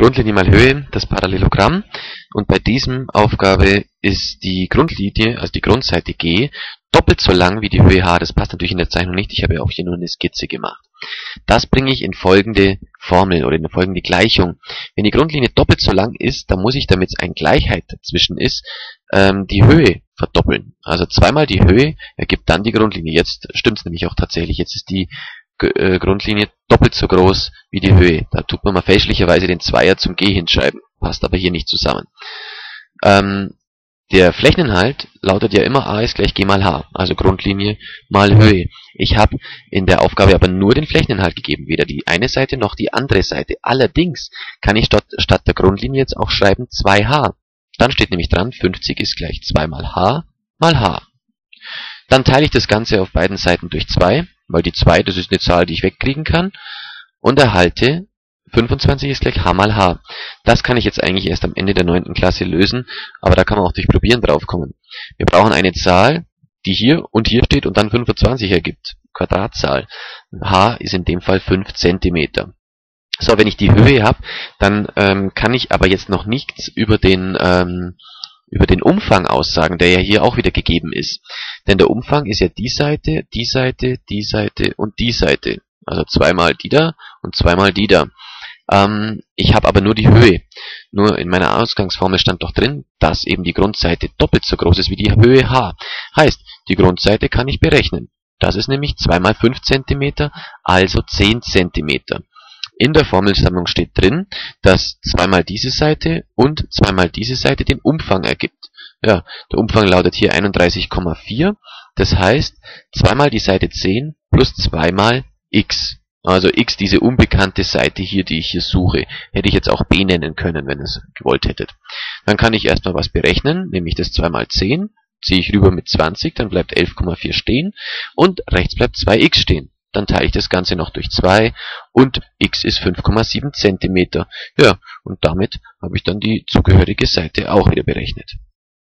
Grundlinie mal Höhe, das Parallelogramm, und bei diesem Aufgabe ist die Grundlinie, also die Grundseite G, doppelt so lang wie die Höhe H. Das passt natürlich in der Zeichnung nicht, ich habe ja auch hier nur eine Skizze gemacht. Das bringe ich in folgende Formel oder in folgende Gleichung. Wenn die Grundlinie doppelt so lang ist, dann muss ich, damit es eine Gleichheit dazwischen ist, die Höhe verdoppeln. Also zweimal die Höhe ergibt dann die Grundlinie. Jetzt stimmt es nämlich auch tatsächlich, jetzt ist die Grundlinie doppelt so groß wie die Höhe. Da tut man mal fälschlicherweise den Zweier zum G hinschreiben, passt aber hier nicht zusammen. Der Flächeninhalt lautet ja immer a ist gleich g mal h, also Grundlinie mal Höhe. Ich habe in der Aufgabe aber nur den Flächeninhalt gegeben, weder die eine Seite noch die andere Seite. Allerdings kann ich statt der Grundlinie jetzt auch schreiben 2h. Dann steht nämlich dran, 50 ist gleich 2 mal h mal h. Dann teile ich das Ganze auf beiden Seiten durch 2, weil die 2, das ist eine Zahl, die ich wegkriegen kann, und erhalte 25 ist gleich h mal h. Das kann ich jetzt eigentlich erst am Ende der 9. Klasse lösen, aber da kann man auch durch Probieren drauf kommen. Wir brauchen eine Zahl, die hier und hier steht und dann 25 ergibt. Quadratzahl. h ist in dem Fall 5 cm. So, wenn ich die Höhe habe, dann kann ich aber jetzt noch nichts über den Umfang aussagen, der ja hier auch wieder gegeben ist. Denn der Umfang ist ja die Seite, die Seite, die Seite und die Seite. Also zweimal die da und zweimal die da. Ich habe aber nur die Höhe. Nur in meiner Ausgangsformel stand doch drin, dass eben die Grundseite doppelt so groß ist wie die Höhe h. Heißt, die Grundseite kann ich berechnen. Das ist nämlich 2 mal 5 cm, also 10 cm. In der Formelsammlung steht drin, dass 2 mal diese Seite und 2 mal diese Seite den Umfang ergibt. Ja, der Umfang lautet hier 31,4. Das heißt, 2 mal die Seite 10 plus 2 mal x. Also x, diese unbekannte Seite hier, die ich hier suche. Hätte ich jetzt auch b nennen können, wenn ihr es gewollt hättet. Dann kann ich erstmal was berechnen, nämlich das 2 mal 10. Ziehe ich rüber mit 20, dann bleibt 11,4 stehen. Und rechts bleibt 2x stehen. Dann teile ich das Ganze noch durch 2 und x ist 5,7 cm. Ja, und damit habe ich dann die zugehörige Seite auch wieder berechnet.